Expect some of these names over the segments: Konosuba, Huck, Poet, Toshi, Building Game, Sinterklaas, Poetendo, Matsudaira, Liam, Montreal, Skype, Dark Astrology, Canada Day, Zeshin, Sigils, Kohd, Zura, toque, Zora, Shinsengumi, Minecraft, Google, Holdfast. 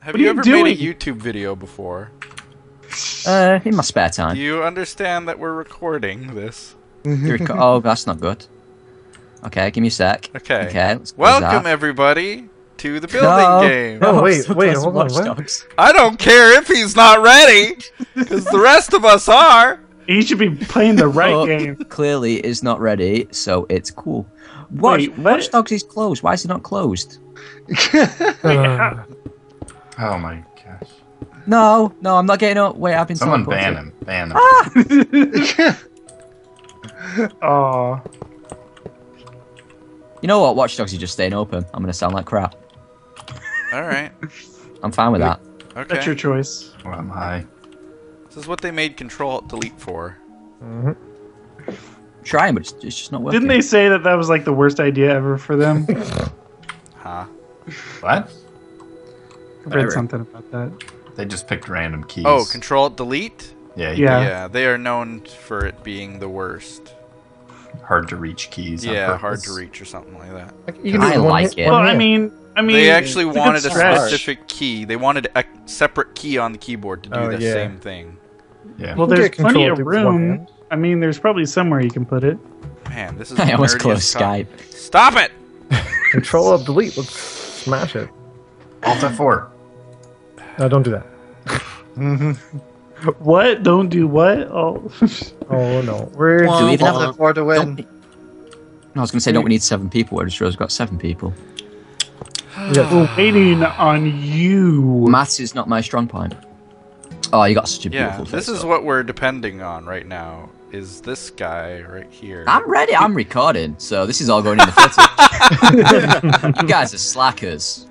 Have you ever made a YouTube video before? In my spare time. Do you understand that we're recording this? Oh, that's not good. Okay, give me a sec. Okay. Okay. Welcome everybody to the building game. No, wait, hold on. What? I don't care if he's not ready, because the rest of us are. He should be playing the right game. Clearly, is not ready, so it's cool. Watch Dogs is closed. Why is it not closed? Oh my gosh. No, no, I'm not getting up. Wait, I've been. Someone ban him. Ban him. Ah! You know what? Watch Dogs is just staying open. I'm gonna sound like crap. All right. I'm fine with that. Okay. That's your choice. Where am I? This is what they made Control-Alt-Delete for. Mm-hmm. Trying, but it's just not working. Didn't they say that that was like the worst idea ever for them? Huh? What? I read something about that. They just picked random keys. Oh, Control-Alt-Delete? Yeah, yeah. They are known for it being the worst. Hard to reach keys. Yeah, hard to reach or something like that. I like it. Well, I mean, they actually wanted a specific key. They wanted a separate key on the keyboard to do the same thing. Yeah. Well, there's plenty of room. I mean, there's probably somewhere you can put it. Man, this is the nerdiest. I almost closed Skype. Stop it! Control-Alt-Delete. Let's smash it. Alt F4. No, don't do that. What? Don't do what? Oh, oh no. We're doing Alt F4 to win. No, I was going to say, don't we need 7 people? I just realized we've got 7 people. We're waiting on you. Maths is not my strong point. Oh, you got such a beautiful face. This is what we're depending on right now. Is this guy right here? I'm ready. I'm recording, so this is all going in the footage. You guys are slackers.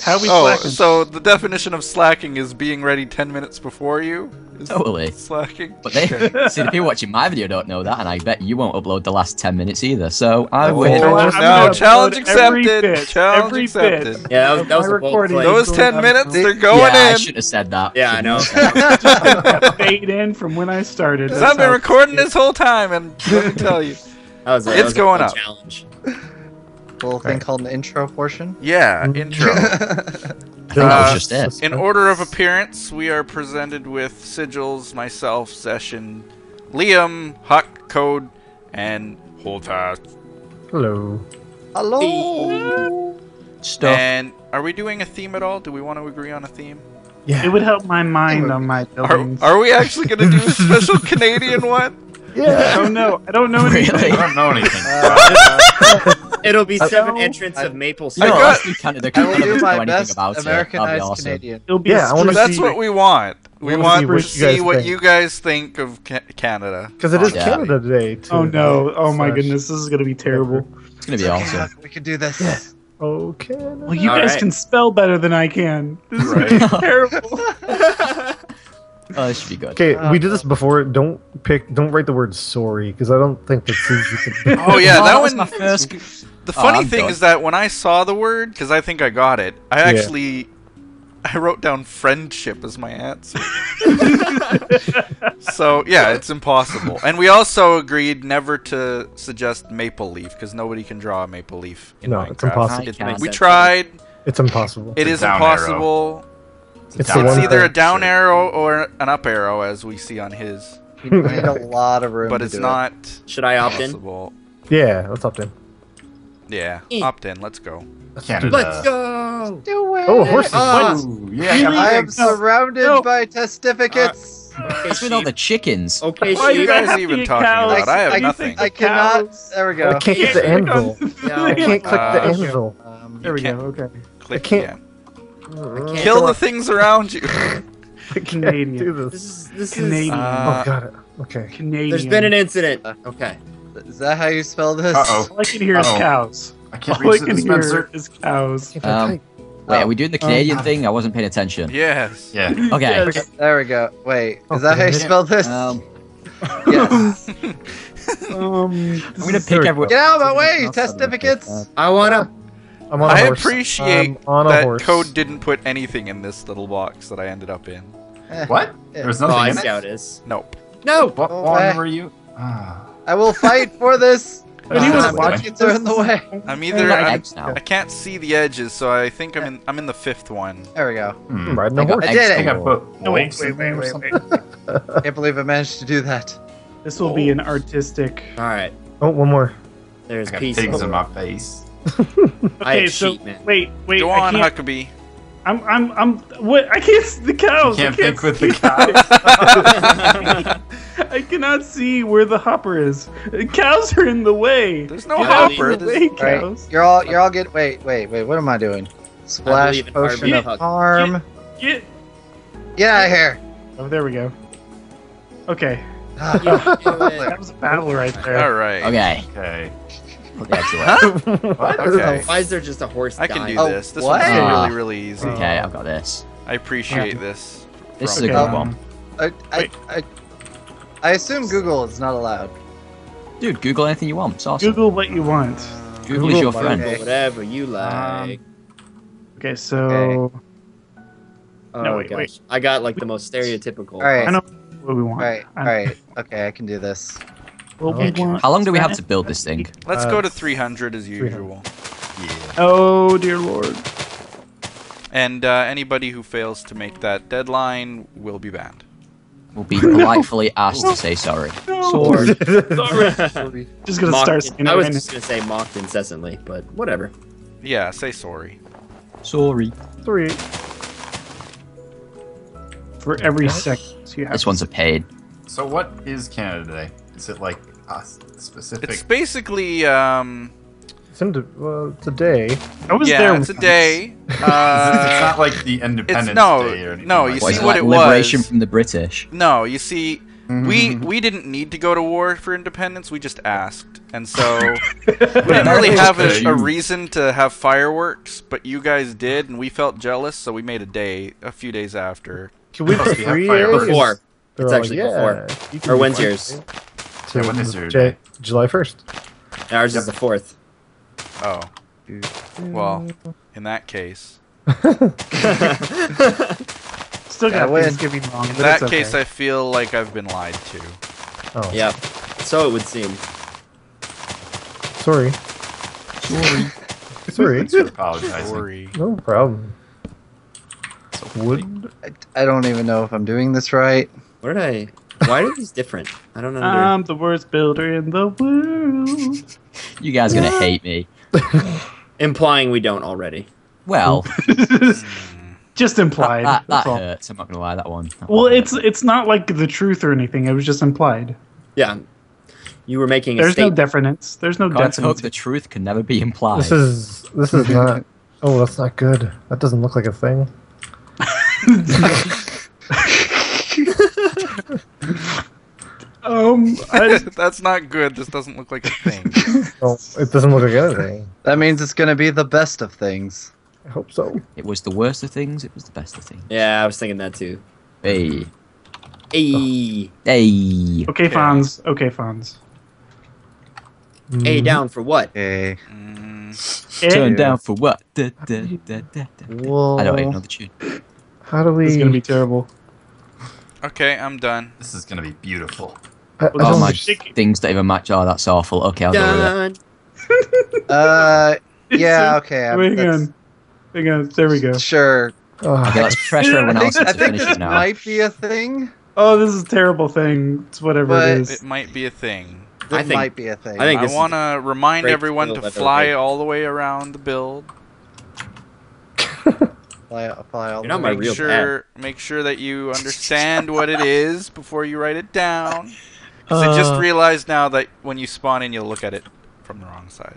How we slacking? So the definition of slacking is being ready 10 minutes before you. Is totally slacking. But they see, the people watching my video don't know that, and I bet you won't upload the last 10 minutes either. So I win. No, challenge accepted. Challenge accepted. Yeah, that was a bold play. Those 10 minutes, they're going in. Yeah, I should have said that. Yeah, I know. Fade in from when I started. Because I've been recording this whole time, and let me tell you, it's going up. Little thing called an intro portion? Yeah, intro. In order of appearance, we are presented with Sigils, myself, Zeshin, Liam, Huck, Kohd, and Holdfast. Hello. Hello. Stuff. And are we doing a theme at all? Do we want to agree on a theme? Yeah. It would help my mind on my buildings. Are we actually going to do a special Canadian one? Yeah. Oh no, I don't know anything. Really? I don't know anything. It'll be 7 entrants of maple syrup. I will do my best Americanized Canadian. It'll be that's what we want. We want to see what you guys think of Canada. Because it is Canada Day, too. Oh no, oh my goodness, this is going to be terrible. It's going to be awesome. We can do this. Yeah. Oh, Canada. Well, you guys can spell better than I can. This is going to be terrible. Oh, this should be good. Okay, we did this before. Don't write the word sorry, because I don't think that's easy. Oh yeah, that was my first. The funny thing is that when I saw the word, because I think I got it, I actually I wrote down friendship as my answer. So yeah, it's impossible. And we also agreed never to suggest maple leaf, because nobody can draw a maple leaf in Minecraft. It's impossible. We tried. It's impossible. It is impossible. It's either a down arrow or an up arrow, as we see on his. You need a lot of room, but it's not. Should I opt in? Yeah, let's opt in. Yeah, opt in. Let's go. Let's go. Do it. Oh, horses! Oh, yeah, I am surrounded by testificates. It's with all the chickens. Okay, why are you guys even talking about? I have nothing. I cannot. There we go. I can't get the anvil. I can't click the anvil. There we go. Okay. Click again. Kill the things around you. Canadian. This is Canadian. Oh, got it. Okay. Canadian. There's been an incident. Okay. Is that how you spell this? Uh-oh. All I can hear is cows. I can't reach the dispenser. All I can hear is cows. Wait, are we doing the Canadian thing? I wasn't paying attention. Yes. Yeah. Okay. Yes. There we go. Wait, is that how you spell this? Yes. I'm gonna pick everyone. Get out of my way, testificates! I wanna. I appreciate that Kohd didn't put anything in this little box that I ended up in. What? There's nothing in it? Nope. No! What were you? I will fight for this! When he was watching it turn the way. I'm either I can't see the edges, so I think I'm in the fifth one. There we go. Mm. Riding the horse. I did it. No, wait. I can't believe I managed to do that. This will be an artistic. All right. Oh, one more. There's pigs in my face. Okay, so wait. Go on, Huckabee. What? I can't see the cows. You can't pick with the cows. I cannot see where the hopper is. The cows are in the way. There's no hopper. Right. You're all good. Wait. What am I doing? Splash potion of harm. Get out of here. Oh, there we go. Okay. That was a battle right there. All right. Okay. What? Okay. Why is there just a horse? I can do this. This one's really easy. Okay, I've got this. I appreciate this. This is a good one. I assume Google is not allowed. Dude, Google anything you want. It's awesome. Google what you want. Google is your friend. Okay. Whatever you like. Okay, so. Okay. Oh, no, wait. I got like the most stereotypical. All right. I know what we want. All right. Okay, I can do this. How long do we have to build this thing? Let's go to 300 as usual. 300. Yeah. Oh dear lord. And anybody who fails to make that deadline will be banned. Will be politely asked to say sorry. No. Sorry. Just gonna start. I was just gonna say mocked incessantly, but whatever. Yeah, say sorry. Sorry. For every second you have. This one's a paid. So what is Canada today? Is it like specific? It's basically it's a day. I was there. It's a day. It's not like the Independence Day or anything. No, you see what it was. Liberation from the British. No, you see, we didn't need to go to war for independence. We just asked, and so we didn't really have a reason to have fireworks. But you guys did, and we felt jealous, so we made a day a few days after. Can we have fireworks before? It's actually before. Or when's yours? Yeah, when is yours? July 1st. Ours is the 4th. Oh. Well, in that case. Still got Thanksgiving wrong. In that case, I feel like I've been lied to. Oh. Yeah. So it would seem. Sorry. Sorry. No problem. I don't even know if I'm doing this right. Why are these different? I don't know. I'm the worst builder in the world. You guys are going to hate me. Implying we don't already. Well. Just implied. That hurts. I'm not going to lie, that one. It's not like the truth or anything. It was just implied. Yeah. You were making a statement. There's no deference. There's no deference. Hope the truth can never be implied. This is not... Oh, that's not good. That doesn't look like a thing. That's not good. This doesn't look like a thing. Well, it doesn't look like anything. That means it's going to be the best of things. I hope so. It was the worst of things. It was the best of things. Yeah, I was thinking that too. Hey. Okay, Fonz. Hey, down for what? Hey. Turn down for what? Da. I don't even know the tune. How do we? This is gonna be terrible. Okay, I'm done. This is gonna be beautiful. Oh my! Things that even match. Oh, that's awful. Okay, I'll go with it. Yeah. Okay. Hang on. There we go. Sure. Okay, let's pressure everyone else to finish it now. Might be a thing. Oh, this is a terrible thing. It's whatever it is. It might be a thing. It might be a thing. I want to remind everyone to fly all the way around the build. Make sure that you understand what it is before you write it down. Because I just realized now that when you spawn in, you'll look at it from the wrong side.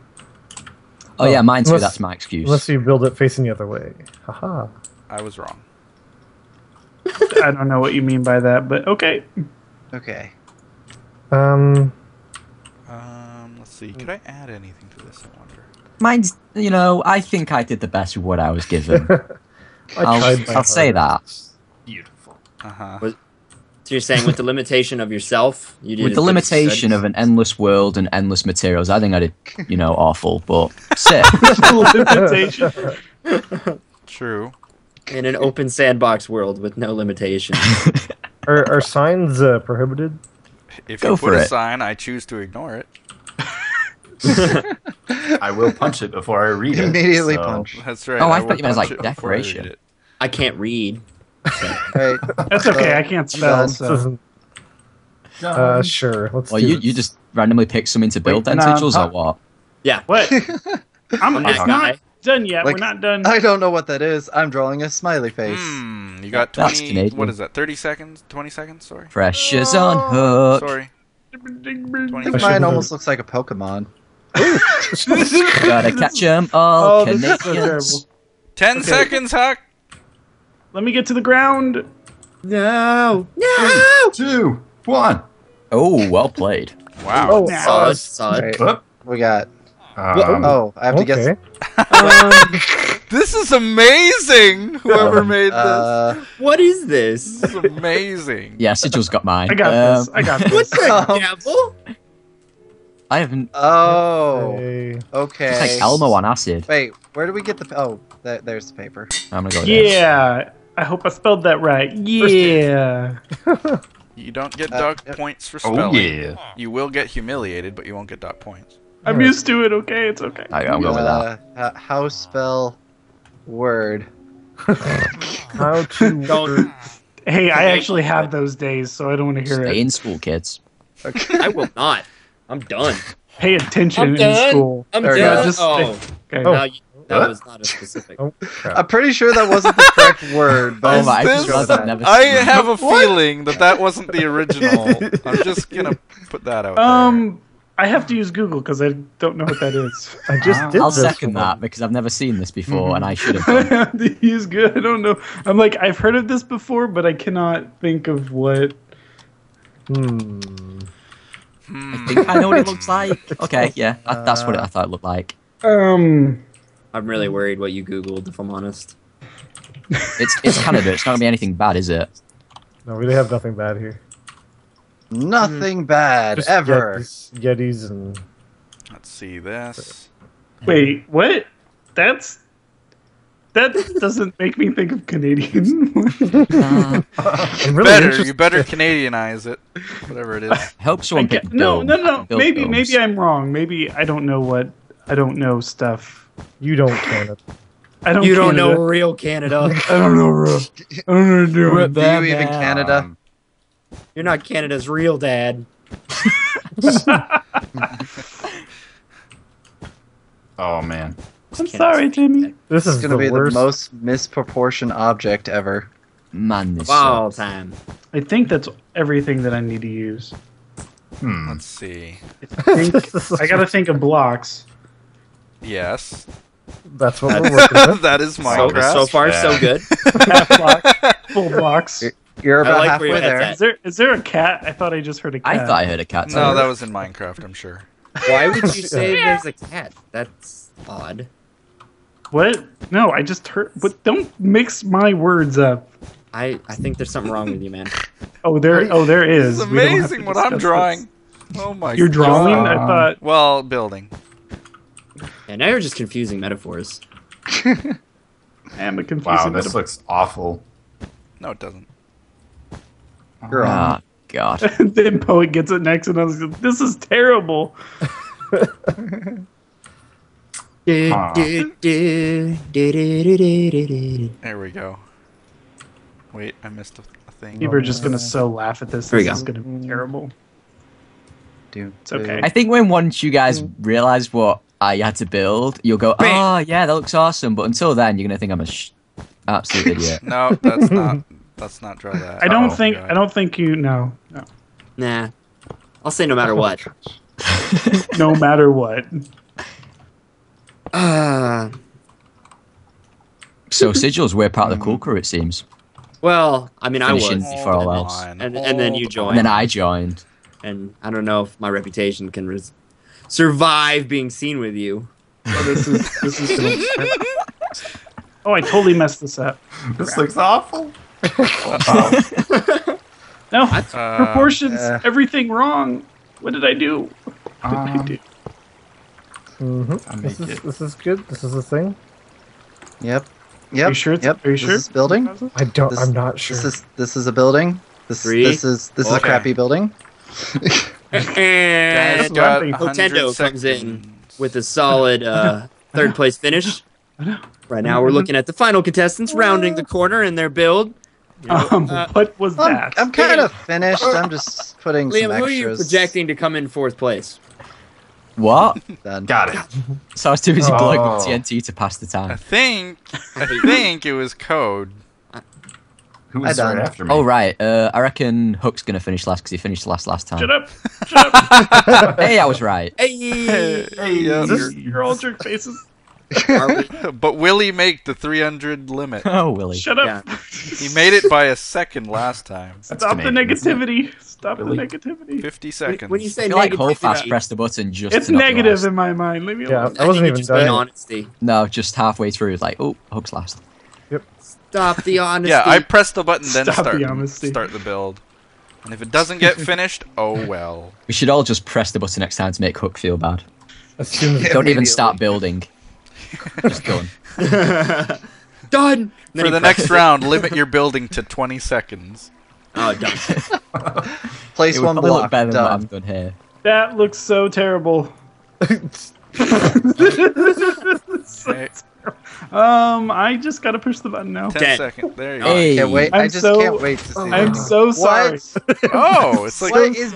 Oh yeah, mine too. That's my excuse. Unless you build it facing the other way. Haha. I was wrong. I don't know what you mean by that, but okay. Okay. Let's see. Could I add anything to this? I wonder. Mine's, I think I did the best with what I was given. I'll say that. Beautiful. So you're saying with the limitation of yourself, you did with the limitation of an endless world and endless materials. I think I did, awful, but sick. Limitation. True. In an open sandbox world with no limitations. Are signs prohibited? If you put a sign, I choose to ignore it. I will punch it before I read it. Immediately so. Punch. That's right. Oh, I thought you meant like decoration. I can't read. So. Right. That's okay. I can't spell. So. Sure. Let's. Well, you just randomly pick something to build then, Sigils, or what? Yeah. What? It's not done yet. Like, we're not done. I don't know what that is. I'm drawing a smiley face. You got 20. What is that? 30 seconds? 20 seconds? Sorry. Pressure's on Hook. Sorry. I think mine almost looks like a Pokemon. Gotta catch 'em all. Oh, this is so terrible. 10 seconds, Huck. Let me get to the ground. No. No. 3, 2, 1. Oh, well played. Wow. Oh, solid. Right. We got. Oh, I have to guess. This is amazing. Whoever made this. What is this? This is amazing. Yeah, Sigil's got mine. I got this. What's the devil? I haven't. Oh. Okay. It's like Elmo on acid. Wait, where do we get the? Oh, there's the paper. I'm gonna go. Yeah. I hope I spelled that right. Yeah. You don't get dock points for spelling. Oh yeah. You will get humiliated, but you won't get dock points. I'm used to it. Okay, it's okay. I'll go with that. How spell? Word. How to word. Hey, I actually have those days, so I don't want to hear it. Stay in school, kids. Okay. I will not. I'm done. Pay attention in school. I'm there done. Just, okay. That was not a specific. I'm pretty sure that wasn't the correct word. But I have a feeling that wasn't the original. I'm just gonna put that out there. I have to use Google because I don't know what that is. I just did. I'll second that because I've never seen this before and I should have. I have to use Google. I don't know. I'm like, I've heard of this before, but I cannot think of what. I think I know what it looks like. Okay, yeah, that's what I thought it looked like. I'm really worried what you Googled, if I'm honest. It's Canada. It's not gonna be anything bad, is it? No, we have nothing bad here. Nothing bad, just ever. Yetis and... Let's see this. Wait, what? That doesn't make me think of Canadian. I'm really interested. You better Canadianize it. Whatever it is. I hope someone can No. Maybe I'm wrong. Maybe I don't know what... I don't know stuff. You don't Canada. You don't know real Canada. I don't know real... I don't know real... Do you even Canada? You're not Canada's real dad. Oh, man. I'm sorry, Timmy. This is going to be the most misproportioned object ever. Man, this all time. I think that's everything that I need to use. Let's see. I got to think of blocks. Yes. That's what we're working with. That is Minecraft. So far, so good. Half block, full blocks. You're about halfway there. Is there a cat? I thought I just heard a cat. I thought I heard a cat. No, that was in Minecraft, I'm sure. Why would you say there's a cat? That's odd. What? No, I just heard... But don't mix my words up. I think there's something wrong with you, man. There is. It's amazing what I'm drawing. This. Oh my God. You're drawing? I thought... Well, building. Yeah, now you're just confusing metaphors. I'm a confusing metaphor. Wow, this looks awful. No, it doesn't. Girl. Oh, God. Then Poet gets it next, and I was like, this is terrible. There we go. Wait, I missed a thing. People are just going to laugh at this. This is going to be terrible. Dude, it's okay. I think once you guys realize what you had to build, you'll go, oh, yeah, that looks awesome. But until then, you're going to think I'm a absolute idiot. No, that's not. Let's not draw that. I don't think. God. I don't think you. No. Nah. I'll say no matter what. No matter what. So Sigils, we're part of the cool crew, it seems. Well, I mean, I was before all else, and then you joined. And then I joined. And I don't know if my reputation can survive being seen with you. Well, this is oh, I totally messed this up. This looks awful. No, proportions, everything wrong. What did I do? This is good. This is the thing. Yep. Are you sure? Are you sure? This is building. I'm not sure. This is a building. This is a crappy building. Guys got Poetendo comes in with a solid third place finish. Right now we're looking at the final contestants rounding the corner in their build. What was that? I'm kind of finished. I'm just putting Liam, some extras. Who are you projecting to come in fourth place? What? Got it. So I was too busy blowing up TNT to pass the time. I think it was Kohd. Who was right after me? Oh, right. I reckon Huck's going to finish last because he finished last time. Shut up. Shut up. Hey, I was right. Hey you're all jerk faces. But will he make the 300 limit? Oh, Willie. Shut up. Yeah. He made it by a second last time. Stop the negativity. Stop the negativity. 50 seconds. When you say negative, like Holdfast press the button just it's to negative in my mind. Leave me alone. I wasn't even done. Honesty. No, just halfway through. Like, oh, Hook's last. Yep. Stop the honesty. Yeah, I press the button, then start the build. And if it doesn't get finished, oh well. We should all just press the button next time to make Hook feel bad. Don't even start building. Just going. Done! For the next round, limit your building to 20 seconds. Oh, done. Place one block. Better than what I've done here. That looks so terrible. I just gotta push the button now. 10 seconds. There you go. Hey. I just can't wait to see that. I'm so sorry. What? Oh, it's like what is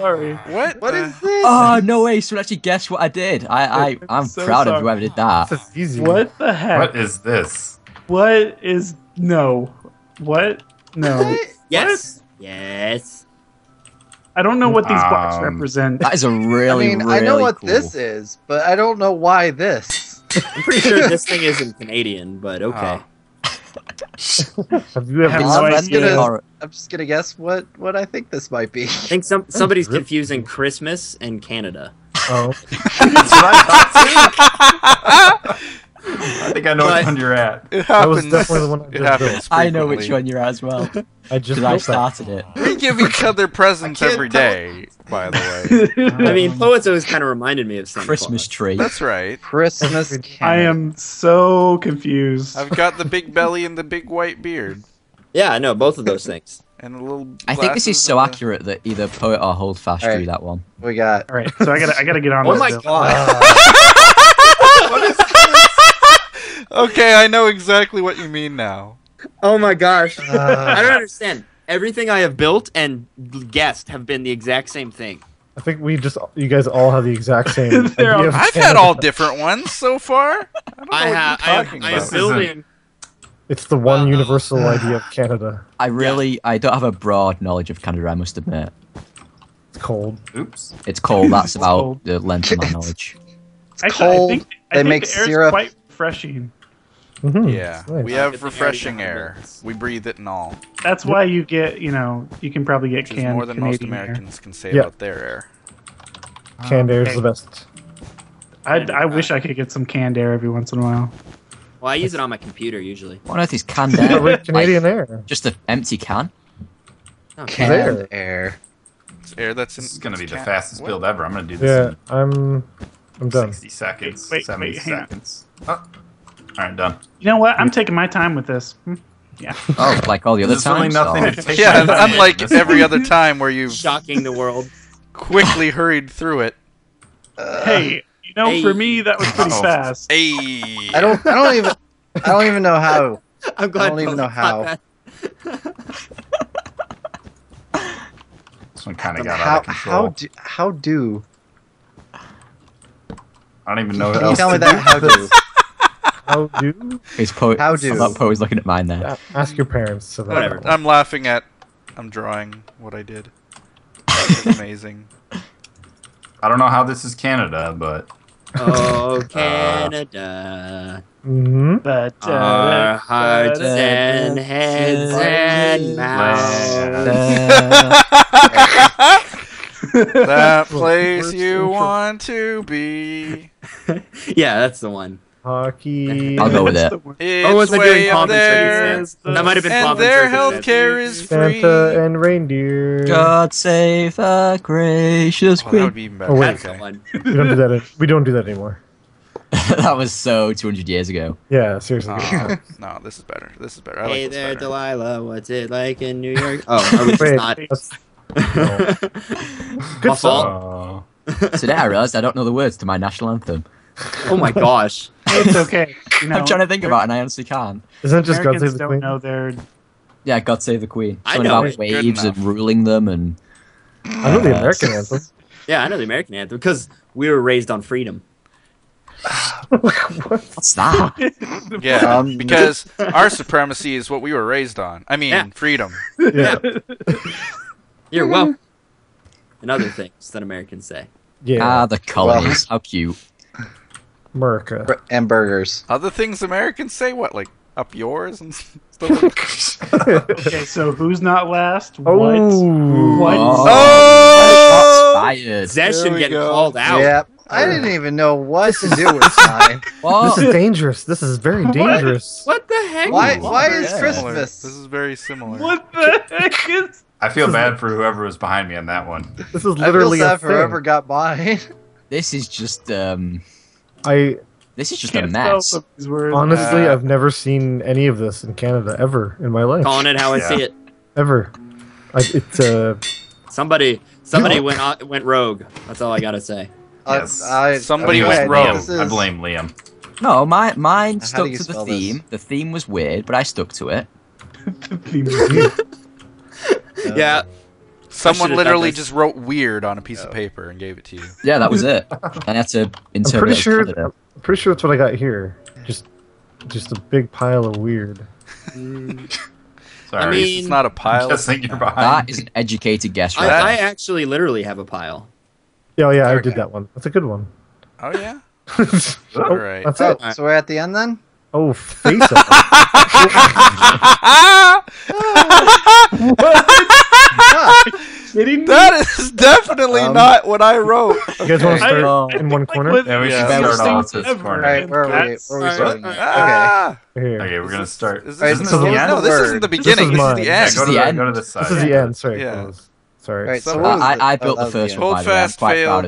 this? Oh no way! So actually, guess what I did? I'm so proud of whoever did that. This is easy. What the heck? What is this? What is What? No. What? Yes. What? Yes. I don't know what these blocks represent. That is a really, I know what this is, but I don't know why this. I'm pretty sure this thing isn't Canadian, but okay. I'm just gonna guess what I think this might be. I think somebody's confusing Christmas and Canada. Oh, that's what I thought too. I think I know which one you're at. It happens. That was definitely the one I just know which one you're at as well. I started it. We give each other presents every day, by the way. I mean, Poets always kind of reminded me of Sinterklaas. Christmas tree. That's right. Christmas. I am so confused. I've got the big belly and the big white beard. Yeah, I know both of those things. And a little. I think this is so accurate that either Poet or Holdfast drew that one. We got. All right, so I gotta get on. Oh my god. What is this? Okay, I know exactly what you mean now. Oh my gosh. I don't understand. Everything I have built and guessed have been the exact same thing. I think you guys all have the exact same. I've had all different ones so far. I don't know what you're talking about. Building. It's the one universal idea of Canada. I don't have a broad knowledge of Canada, I must admit. It's cold. Oops. It's cold, that's about the length of my knowledge. It's cold. I think make the air syrup. Is quite refreshing. Mm-hmm. Yeah, nice. We have refreshing air. We breathe it and all. That's why you get, you can probably get canned more than Canadian most Americans can say about their air. Canned air is the best. I wish I could get some canned air every once in a while. Well, I use it on my computer usually. What on earth is canned air? Canadian air. Just an empty can. No, canned air. It's air that's in. This is gonna be the fastest build ever. I'm gonna do this. Yeah, I'm done. 60 seconds. Wait, 70 seconds. All right, done. You know what? I'm taking my time with this. Yeah. Oh, like all the other times. Yeah, unlike every other time where you've shocking the world, quickly hurried through it. Hey, for me that was pretty fast. Hey. I don't even know how. I'm glad I don't even know how. This one kind of got out of control. How do? I don't even know. Can you tell me that? How do? How do? How do? That Poe is looking at mine there. Ask your parents. Whatever. I'm laughing at. I'm drawing what I did. That was amazing. I don't know how this is Canada, but. Oh, Canada. But our hearts and heads and mouths. That place you want to be. Yeah, that's the one. Hockey. I'll go with that. It's way up there. That might have been and their healthcare is free. Santa and reindeer. God save the gracious queen. That would be even better. That's the one. We don't do that anymore. That was so 200 years ago. Yeah, seriously. No, this is better. I like this better. Delilah. What's it like in New York? Oh, I was just not. Good thought. Today I realised I don't know the words to my national anthem. Oh my gosh. It's okay. You know, I'm trying to think about it and I honestly can't. Isn't it just Americans God Save the Queen? Don't know their... Yeah, God Save the Queen. Something I know about waves and ruling them and... I know the American anthem. Yeah, I know the American anthem because we were raised on freedom. What's that? Yeah, because our supremacy is what we were raised on. I mean, freedom. Yeah. You're welcome. And other things that Americans say. Yeah. Ah, the colors. How cute. America. And burgers. Other things Americans say? What, like, up yours and stuff? Okay, so who's not last? What? What? Oh! Zeshin getting called out. Yep. I didn't even know what to do with time. Well, this is dangerous. This is very dangerous. What the heck? Why is Christmas? This is very similar. What the heck is... I feel bad for whoever was behind me on that one. This is literally a thing. Whoever got by. This is just This is just a mess. Honestly, I've never seen any of this in Canada ever in my life. Calling it how I see it. Ever. Somebody went rogue. That's all I gotta say. Yes. Somebody was rogue. I blame Liam. No, mine stuck to the theme. This? The theme was weird, but I stuck to it. The theme was weird. Yeah. Someone literally just wrote weird on a piece of paper and gave it to you. Yeah, that was it. I had to interpret I'm pretty sure that's what I got here. Just a big pile of weird. Sorry, I mean, it's not a pile. Just think you're behind. That is an educated guess right now. I actually literally have a pile. Oh, yeah, I did that one. That's a good one. Oh, yeah? All right. That's it. So we're at the end, then? Oh, face up. That is definitely not what I wrote. You guys want to start in one corner? Yeah, we should start off this corner. All right, where are we starting? Okay, we're going to start. Is this the end? No, this isn't the beginning. This is the end. Go to the side. This is the end, sorry. Sorry. Right, so I built the first one. Holdfast failed.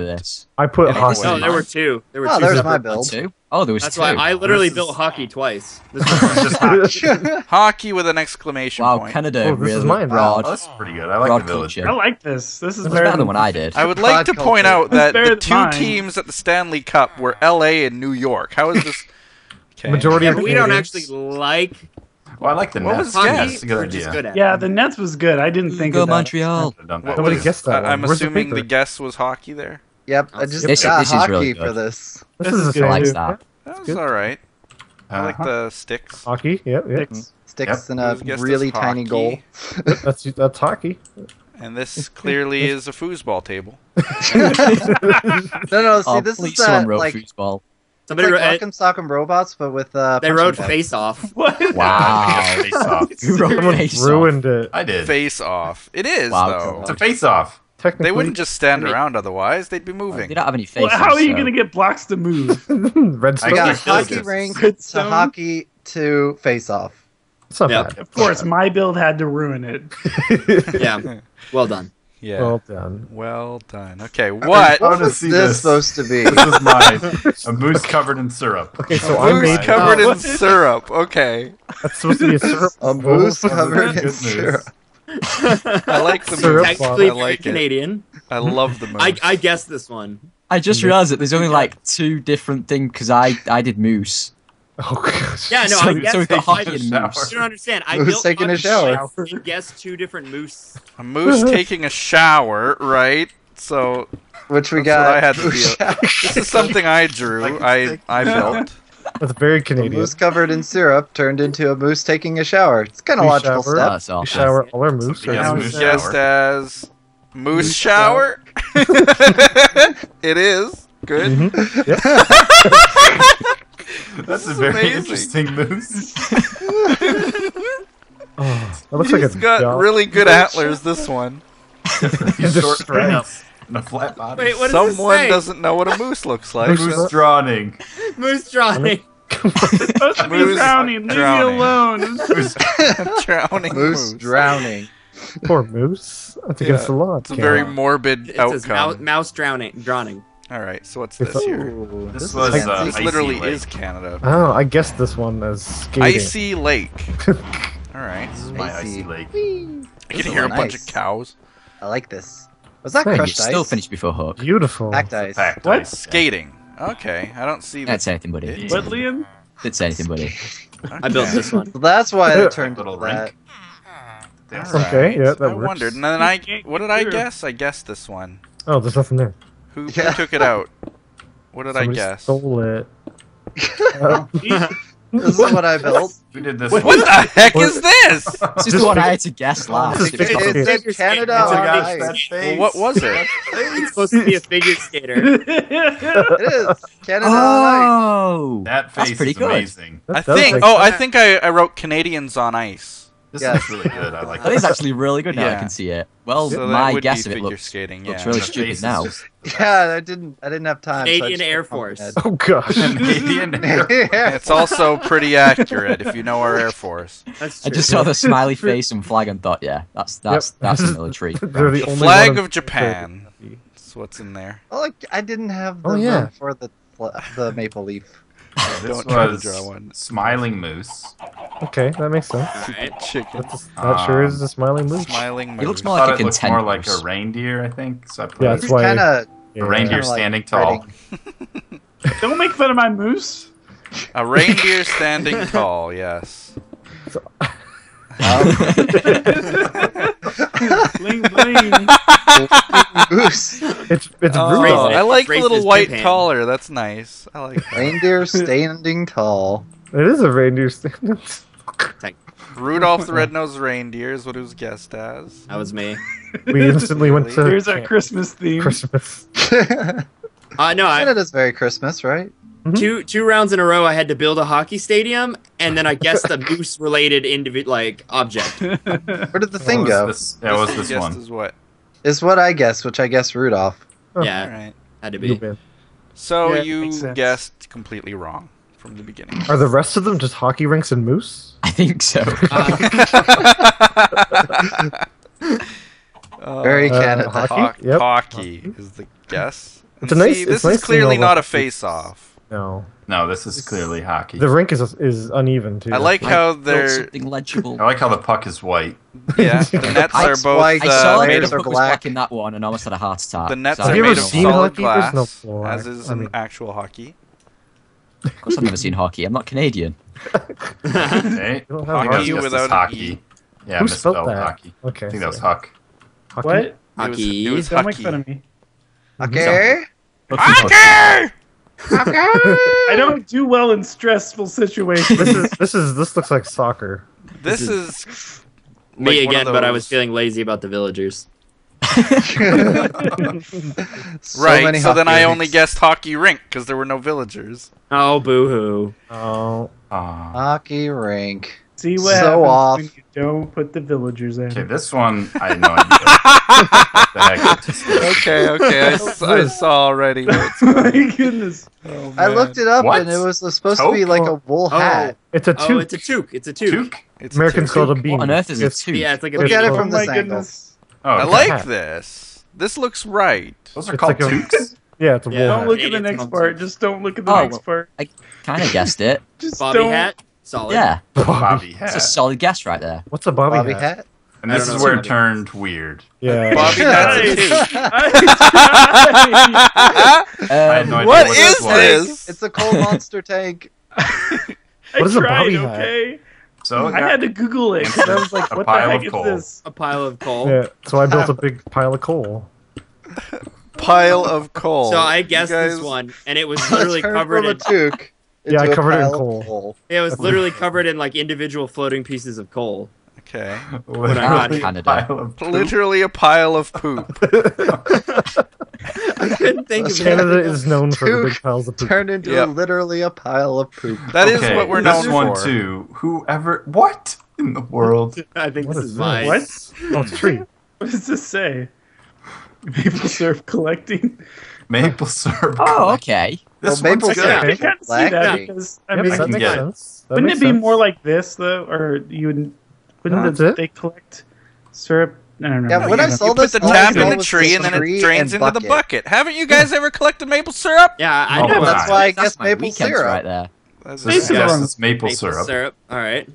I put hockey. No, there were two. There were two. There's my build. Oh, there was two. That's why I literally built hockey twice. This was just hockey. Hockey with an exclamation point. Wow, Canada. Oh, this is mine. Rod. Oh, that's pretty good. I like the village. I like this. This is better than what I did. I would like to point out that the two teams at the Stanley Cup were LA and New York. How is this? Majority of we don't actually like. Well, I like the Nets. That's a good idea. Yeah, the Nets was good. I didn't think of that. Go Montreal. Nobody guessed that. I'm assuming the guess was hockey there. Yep, I just got hockey for this. This is good. I like that. That's all right. I like the sticks. Hockey, yep. Sticks in a really tiny goal. That's hockey. And this clearly is a foosball table. No, see, this is like foosball. Somebody like Rock'em Sock'em Robots, but with they wrote Face Off. What? Wow, Face Off. Ruined it. I did. Face Off. It is though. It's a Face Off. Technically, they wouldn't just stand around otherwise; they'd be moving. They don't have any faces. Well, how are you gonna get blocks to move? Redstone. I got hockey rink to hockey to Face Off. That's not bad. Of course, my build had to ruin it. Yeah. Well done. Yeah. Well done. Okay, what is this supposed to be? This is mine. A mousse covered in syrup. Okay, so covered in syrup. Okay. That's supposed to be a syrup. A mousse covered in syrup. I like the syrup. Actually, I like Canadian. I love the mousse. I guessed this one. I just realized that there's only like two different things because I did mousse. Oh gosh. Yeah, no, I guess we got hockey and moose. You don't understand. I built taking a shower. I guess two different moose. A moose taking a shower, right? So which we got. What I had to deal. This is something I drew. I built. That's very Canadian. A moose covered in syrup turned into a moose taking a shower. It's kind of logical stuff. We shower all our moose. Just as moose shower. It is good. Mm-hmm. Yep. That's a very interesting moose. Oh, that looks like it's got really good antlers. This one. Short stripes and a flat body. Wait, what Someone doesn't know what a moose looks like. Moose drowning. Moose drowning. It's supposed to be drowning. Leave me alone. Moose drowning. Moose drowning. Poor moose. That's against the law. It's a very morbid outcome. Mouse drowning. All right, so what's this here? This literally is Canada. Oh, I guessed this one as skating. Icy Lake. All right, this is my Icy Lake. I can hear a bunch of cows. I like this. Was that crushed ice? Still finished before Hawk. Beautiful. Packed ice. Packed what? Ice. Skating. Okay, I don't see that. That's anything but it. What, Liam? That's anything but it. Okay. I built this one. That's why I turned little rink. That's okay, yeah, that works. I wondered, and then what did I guess? I guessed this one. Oh, there's nothing there. Who took it out? What did I guess? Stole it. This is what I built. We did this. Wait, what the heck is this? This is what I had to guess last. It said Canada on ice. Well, what was it? It's supposed to be a figure skater. It is Canada on ice. That face is amazing. I think. Oh, I think I wrote Canadians on ice. This is really good. I like that. That is actually really good. Now I can see it. Well, so my guess of it looks really stupid now. Yeah, I didn't have time. Canadian Air Force. Oh gosh. Canadian Air Force. It's also pretty accurate if you know our Air Force. That's true. I just saw the smiley face and flag and thought, yeah, that's the military. The flag of Japan. That's what's in there. Well, like, I didn't have the for the maple leaf. Don't try to draw one. Smiling moose. Okay, that makes sense. Chicken. That sure is a smiling moose. Smiling moose. It looks more like a looks more like a reindeer, I think. So I put it's kinda, a reindeer standing tall. Don't make fun of my moose. A reindeer standing tall. Yes. Bling bling. Moose. It's brutal. I like the little white collar. That's nice. I like that. Reindeer standing tall. It is a reindeer standing tall. Rudolph the Red-Nosed Reindeer is what he was guessed as. That was me. We instantly went to... Here's our Christmas theme. Christmas. No, Canada's very Christmas, right? Mm-hmm. Two rounds in a row, I had to build a hockey stadium, and then I guessed the moose-related object. Where did the thing go? That was this one. Is what? Is what I guessed, which I guessed Rudolph. Oh, yeah, right. Had to be. So you guessed completely wrong from the beginning. Are the rest of them just hockey rinks and moose? I think so. Very Canada. Hockey, hockey is the guess. It's a nice. See, this is clearly not a face-off. No. No, this is clearly hockey. The rink is uneven too. I like how they're something legible. I like how the puck is white. Yeah, the nets are both. I saw made of black in that one, and almost had a heart attack. The nets are made of solid glass, as is an actual hockey. Of course, I've never seen hockey. I'm not Canadian. Okay. Hockey without hockey. Yeah, I misspelled hockey. Okay. I think that was Huck. What? Hockey. It was Huck. Don't make fun of me. Okay. Hockey. I don't do well in stressful situations. This looks like soccer. This is me like again, but I was feeling lazy about the villagers. Right. So then I only guessed hockey rink because there were no villagers. Oh boohoo! Oh, hockey rink. See what happens when you don't put the villagers in. Okay, this one I had no idea. Okay, I saw already. My goodness! Oh, I looked it up and it was supposed to be like a wool hat. It's a toque. It's a toque. It's a toque. Americans call it a beanie. What on earth is a toque? Yeah, it's like a beanie. Look at it from this angle. Oh, okay. I like this. This looks right. Those are called toques. Yeah, it's a wool hat. Don't look at the next part. Just don't look at the next part. I kind of guessed it. Bobby hat. Solid. Yeah, Bobby hat. It's a solid guess right there. What's a Bobby hat? And this is where it turned weird. Yeah, Bobby hat's a toque. What is this? It's a coal monster tank. What is a Bobby hat? So I had to Google it. I was like, what the heck is this? A pile of coal. Yeah. So I built a big pile of coal. Pile of coal. So I guessed this one, and it was literally covered in toque. Yeah, I covered it in coal. Yeah, it was literally covered in like individual floating pieces of coal. Okay. When I got Canada. Literally a pile of poop. I couldn't think of it. Canada is known for the big piles of poop. Turned into literally a pile of poop. That is what we're known for. This one too. Whoever. What in the world? I think this is mine. What? Oh, it's a tree. What does this say? Maple syrup collecting. Maple syrup. Oh, okay. This maple syrup. I can't see that because I mean, that makes sense. Wouldn't it be more like this though, or wouldn't they collect syrup? I don't know. Yeah, when I saw this, you put the tap in the tree and then it drains into the bucket. Haven't you guys ever collected maple syrup? Yeah, I know. That's why I guess maple syrup right there. That's maple syrup. All right.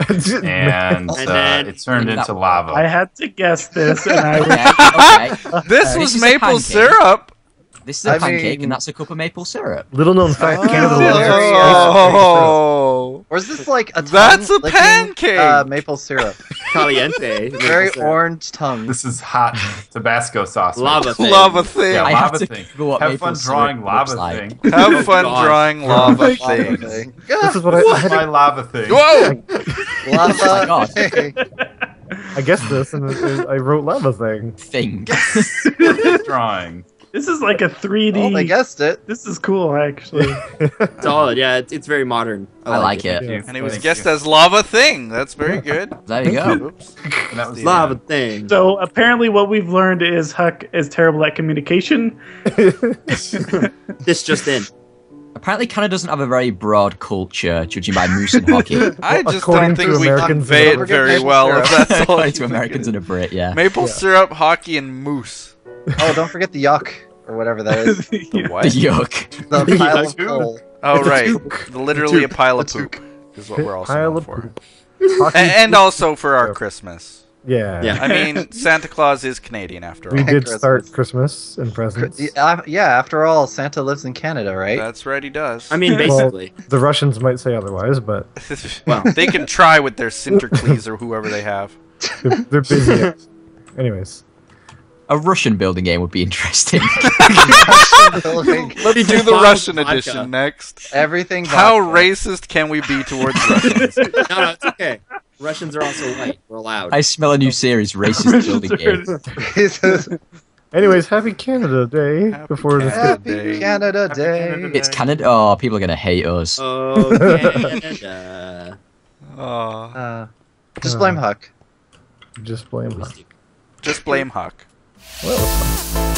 And it turned into lava. I had to guess this. And I was... okay. This was maple syrup. This is a pancake, and that's a cup of maple syrup. Little known fact. Oh. Or is this like a that's a pancake? Maple syrup. Caliente. Very orange tongue. This is hot Tabasco sauce. Lava thing. Lava thing. Yeah, lava thing. Have fun drawing lava thing. Have fun drawing lava thing. This is what I my lava thing. Whoa! Lava thing. I guess this, and I wrote lava thing. Thing. Drawing. This is like a 3D. Oh, well, I guessed it. This is cool, actually. Solid, yeah. It's very modern. I like it. Yeah. And it was guessed as lava thing. That's very good. There you go. Oops. And that was lava thing. So apparently, what we've learned is Huck is terrible at communication. This just in. Apparently, Canada doesn't have a very broad culture, judging by moose and hockey. I just don't think we convey it very well. That's all to Americans and a Brit, yeah. Maple syrup, hockey, and moose. Oh, don't forget the yuck, or whatever that is. The what? The yuck. The pile of poop. Oh, right. Literally a pile of poop is what we're also known for. And also for our Christmas. Yeah. I mean, Santa Claus is Canadian, after all. We did start Christmas and presents. Yeah, after all, Santa lives in Canada, right? That's right, he does. I mean, basically. Well, the Russians might say otherwise, but... well, they can try with their Sinterklaas or whoever they have. They're busy. Anyways. A Russian building game would be interesting. Let's do the Russian edition next. Everything. How racist can we be towards Russians? No, it's okay. Russians are also white. We're allowed. I smell a new series, racist building game. Anyways, happy Canada Day. Happy Canada Day. It's Canada. Oh, people are gonna hate us. Oh, Canada. Just blame Huck. Just blame Huck. Just blame Huck. Well,